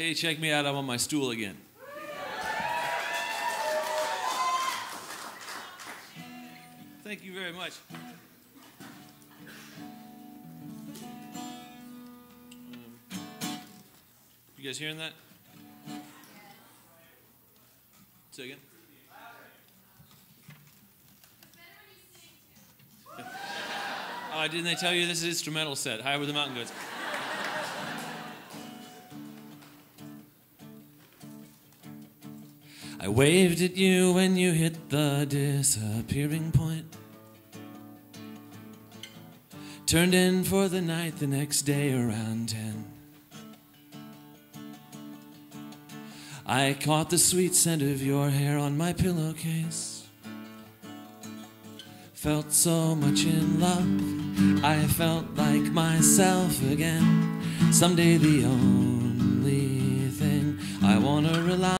Hey, check me out, I'm on my stool again. Thank you very much. You guys hearing that? Say again. Oh, didn't they tell you this is an instrumental set? High Over the Mountain Goats. I waved at you when you hit the disappearing point. Turned in for the night the next day around 10. I caught the sweet scent of your hair on my pillowcase. Felt so much in love, I felt like myself again. Someday the only thing I wanna rely on